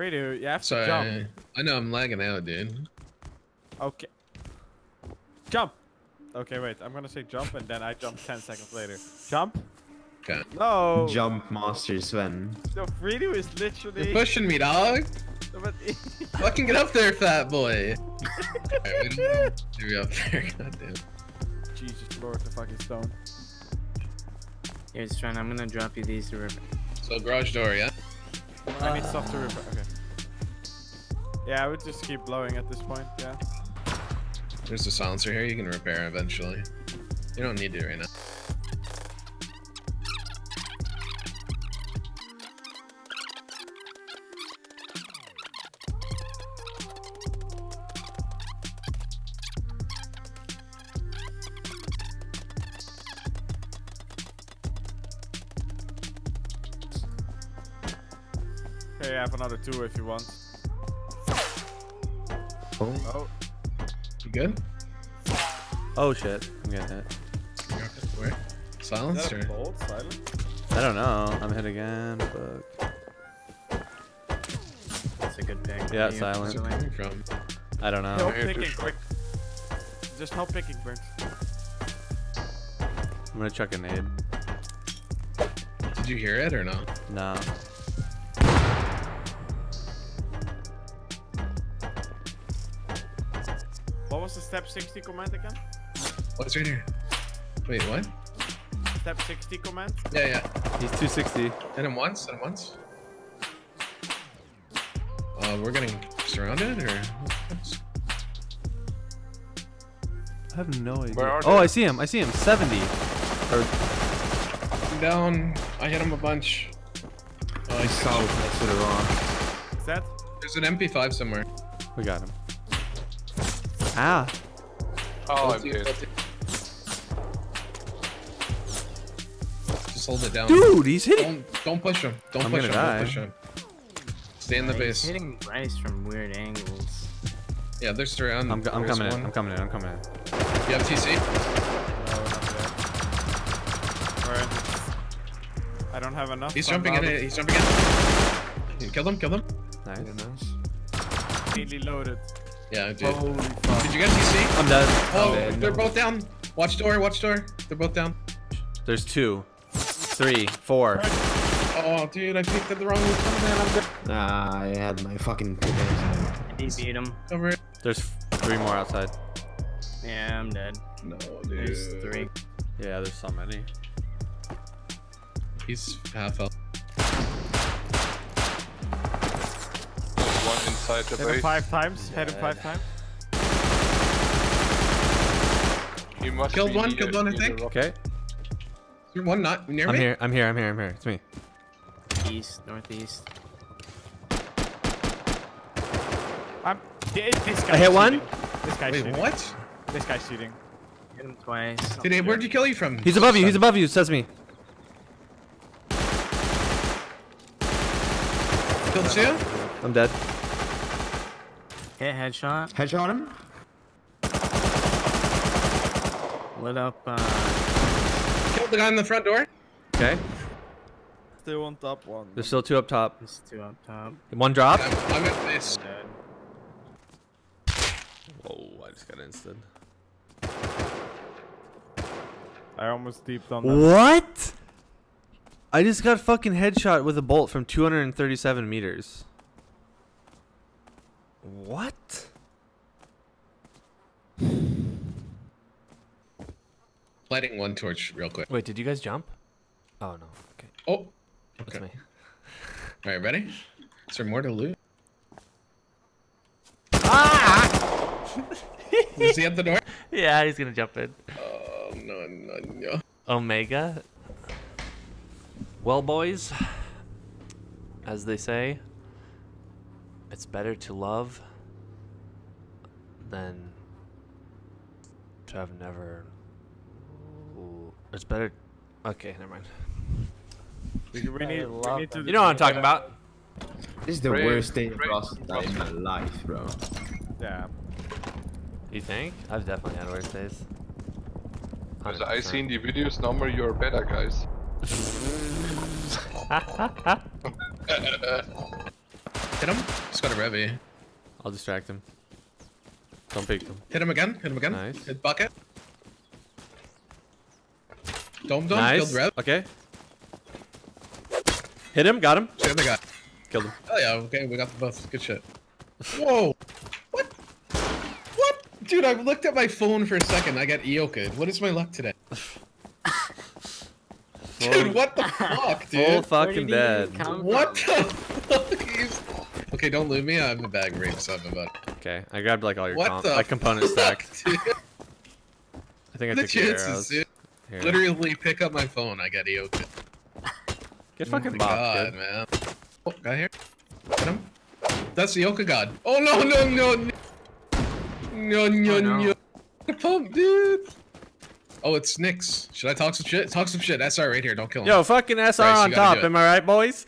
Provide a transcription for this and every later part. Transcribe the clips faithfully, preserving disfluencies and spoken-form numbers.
Fridu, you have Sorry, to jump. I know I'm lagging out, dude. Okay. Jump. Okay, wait. I'm gonna say jump, and then I jump ten seconds later. Jump. Okay. No. Jump, monster Sven. So Fridu is literally. You're pushing me, dog. But fucking get up there, fat boy. Alright, we don't do up there. Goddamn. Jesus Lord, the fucking stone. Here, Sven. I'm gonna drop you these to repair. So garage door, yeah. Uh, I need stuff to repair. Okay. Yeah, I would just keep blowing at this point. Yeah. There's a silencer here you can repair eventually. You don't need it right now. Hey, I have another two if you want. Oh. Oh. You good? Oh shit, I'm getting hit. Where? Silence? Is that a bolt? Silence? I don't know. I'm hit again. Fuck. That's a good pick. Yeah, silence. Where's it coming from? I don't know. Help picking, quick. Just help picking, Brent. I'm gonna chuck a nade. Did you hear it or no? No. What was the step sixty command again? What's right here? Wait, what? Step sixty command? Yeah, yeah. He's two sixty. Hit him once, hit him once. Uh, we're getting surrounded, or? I have no idea. Where are oh, I see him, I see him. seventy. Or... I'm down. I hit him a bunch. Oh, I saw him. I should have wrong. Is that? There's an M P five somewhere. We got him. Ah. Oh, I'm good. Just hold it down. Dude, he's hitting. Don't, don't push him. Don't I'm push him. Don't push him. Stay in the base. He's hitting Rice from weird angles. Yeah, they're surrounded. I'm, I'm coming one. in. I'm coming in. I'm coming in. You have T C? No, Alright. I don't have enough. He's jumping in. He's jumping in. Kill him. Kill him. Nice. Completely loaded. Yeah, I did. Holy fuck. Did you guys see? I'm dead. Oh, I'm dead. They're both down. Watch door, watch door. They're both down. There's two, three, four. Oh, dude, I picked up the wrong one, man. I'm dead. Nah, I had my fucking. He beat him. Over. There's three more outside. Yeah, I'm dead. No, dude. There's three. Yeah, there's so many. He's half health. Hit him five times. Hit him five times. You must killed one. Killed one. I think. Okay. You're one not near me. I'm here. I'm here. I'm here. I'm here. It's me. East, northeast. I'm. This guy. I hit one. This guy's shooting. Wait, what? This guy's shooting. Hit him twice. Today, where'd you kill you from? He's above you. He's above you. Says me. Killed two. I'm dead. Hit headshot. Headshot him. Lit up. Uh... Killed the guy in the front door. Okay. Still on top one. There's still two up top. There's two up top. One drop. Yeah, I'm at this. Whoa, I just got instant. I almost deeped on that. What? I just got fucking headshot with a bolt from two hundred thirty-seven meters. What? Lighting one torch real quick. Wait, did you guys jump? Oh no. Okay. Oh. That's okay. Me. All right, ready? Is there more to loot? Ah! Is he at the door? Yeah, he's gonna jump in. Oh no no no. Omega. Well, boys, as they say. It's better to love than to have never. Ooh. It's better. Okay, never mind. We, we need, we need to you know what I'm talking about. This is the Brave. worst thing I've lost in my life, bro. Yeah. You think? I've definitely had worse days. As I seen the videos, number you're better, guys. Hit him. He's got a revy. I'll distract him. Don't pick him. Hit him again. Hit him again. Nice. Hit bucket. Dome dome. Nice. Killed rev. Okay. Hit him. Got him. Save the guy. Killed him. Oh yeah. Okay. We got the buffs. Good shit. Whoa. What? What? Dude, I looked at my phone for a second. I got Eoka. What is my luck today? Dude, what the fuck, dude? Full fucking dead. What the fuck is... Okay, don't loot me. I'm in the bag rape, so I'm about... Okay, I grabbed like all your comp like, component stack. Dude? I think I took your arrows. Dude. Literally pick up my phone. I got Eoka. Get fucking bopped, dude. Man. Oh, guy here. Get him. That's Eoka god. Oh no, no, no, no. No, no, oh, no. The pump, dude. Oh, it's Nyx. Should I talk some shit? Talk some shit. S R right here. Don't kill him. Yo, fucking S R Bryce, on top. Am I right, boys?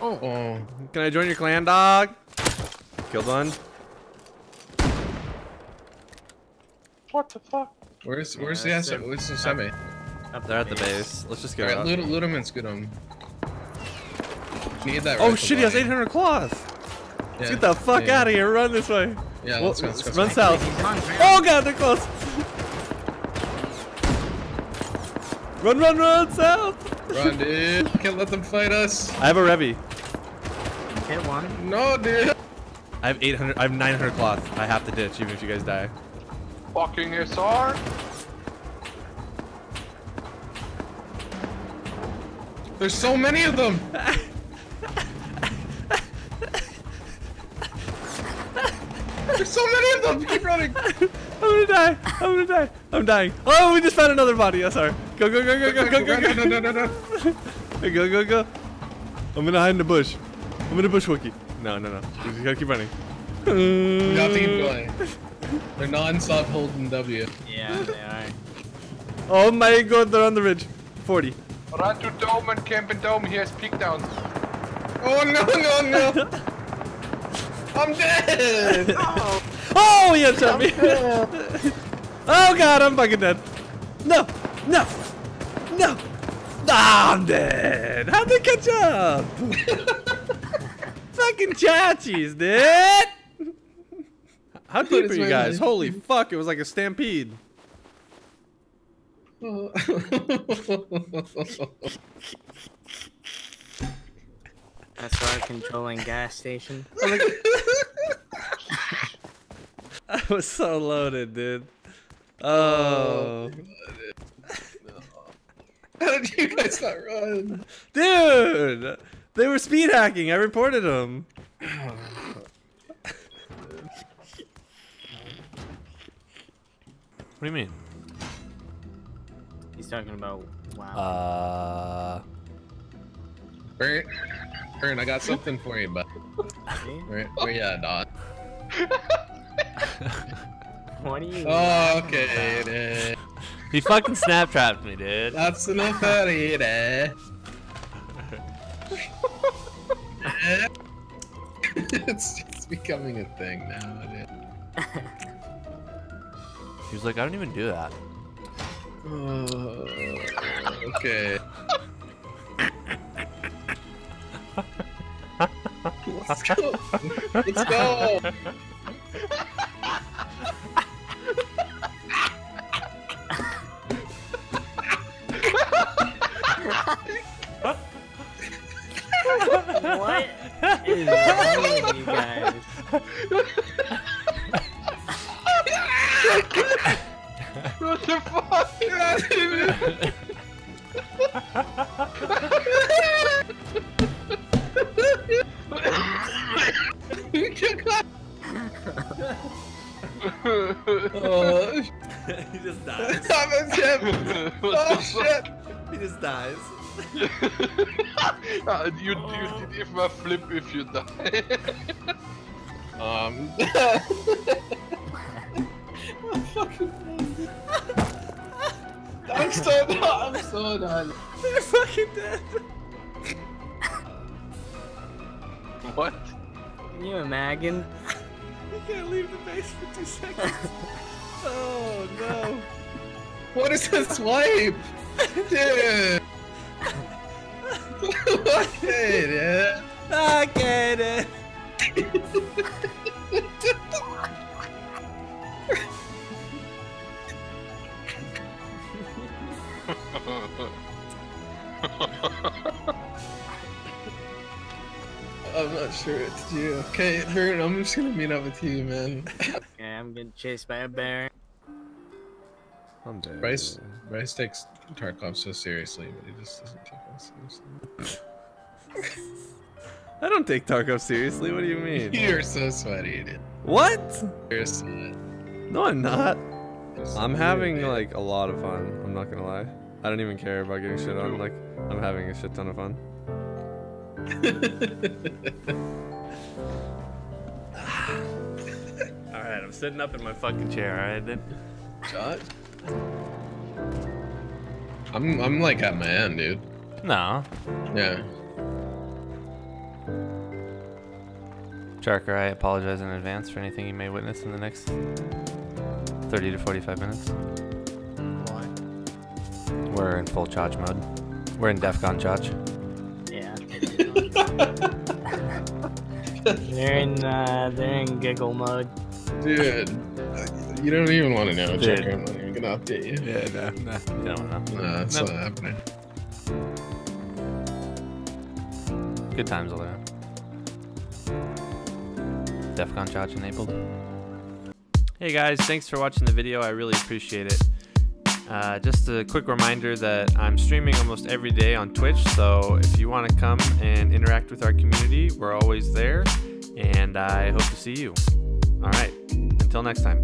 Oh. Oh. Can I join your clan, dog? Killed one. What the fuck? Where's Where's yeah, the S R? Where's the semi? Up there at the base. Let's just go. Alright, loot, loot him and scoot him. Need that. Oh shit! He has eight hundred cloth. Yeah. Let's get the fuck yeah. out of here. Run this way. Yeah, let's well, go, let's go, let's run south. On, oh god, they're close. Run, run, run south. Run, dude. Can't let them fight us. I have a Revy. Hit one. No, dude. I have eight hundred. I have nine hundred cloth. I have to ditch, even if you guys die. Fucking S R. There's so many of them. There's so many of them! Keep running! I'm gonna die! I'm gonna die! I'm dying! Oh, we just found another body! Oh, sorry. Go, go, go, go, go, go, go, go, go, no, no, no, no. Go, go, go. I'm gonna hide in the bush. I'm gonna bushwookie. No, no, no. You just gotta keep running. You have to keep going. They're non-stop holding W. Yeah, they are. Oh my god, they're on the ridge. forty. Run to Dome and camp in Dome. He has peak downs. Oh, no, no, no! I'm dead! Oh, oh he shot me! Oh god, I'm fucking dead! No! No! No! Ah, I'm dead! How'd they catch up? Fucking chachis, dude! How deep are you guys? Holy fuck, it was like a stampede. Oh. That's why I'm controlling gas station. I was so loaded, dude. Oh. How did you guys not run? Dude! They were speed hacking. I reported them. What do you mean? He's talking about wow. Uh. Bert, Bert, I got something for you, bud. Where, where you at, Don? What are you? Oh, okay, about? Dude. He fucking snap trapped me, dude. That's enough out of you, dude. It's just becoming a thing now, dude. He was like, I don't even do that. Oh, okay. Let's go! Let's go! What is wrong with you guys? What the fuck did I do? Oh. He just dies. Oh shit! He just dies. you you did even a flip if you die. um. I'm so done. I'm so done. They're fucking dead. What? Can you imagine? You can't leave the base for two seconds. Oh no. What is this wipe? Dude. I get it. I get it. I'm not sure what to do. Okay, Vern, I'm just gonna meet up with you, man. Okay, I'm getting chased by a bear. I'm dead. Bryce, Bryce takes Tarkov so seriously, but he just doesn't take us seriously. I don't take Tarkov seriously, what do you mean? You're so sweaty, dude. What? You're sweaty. No, I'm not. I'm having, like, a lot of fun, I'm not gonna lie. I don't even care about getting shit on, like, I'm having a shit ton of fun. Alright, I'm sitting up in my fucking chair, alright then? Shot? I'm, I'm like at my end, dude. No. Yeah. Charker, I apologize in advance for anything you may witness in the next thirty to forty-five minutes. Why? We're in full charge mode. We're in DEFCON charge. Yeah. They're in, uh, they're in giggle mode. Dude, you don't even want to know, Charker. I'm not even gonna update you. Yeah, no, no, you don't want to. No, that's nope. Not happening. Good times all around. DEFCON charge enabled. Hey guys, thanks for watching the video. I really appreciate it. Uh, just a quick reminder that I'm streaming almost every day on Twitch, so if you want to come and interact with our community, we're always there, and I hope to see you. All right, until next time.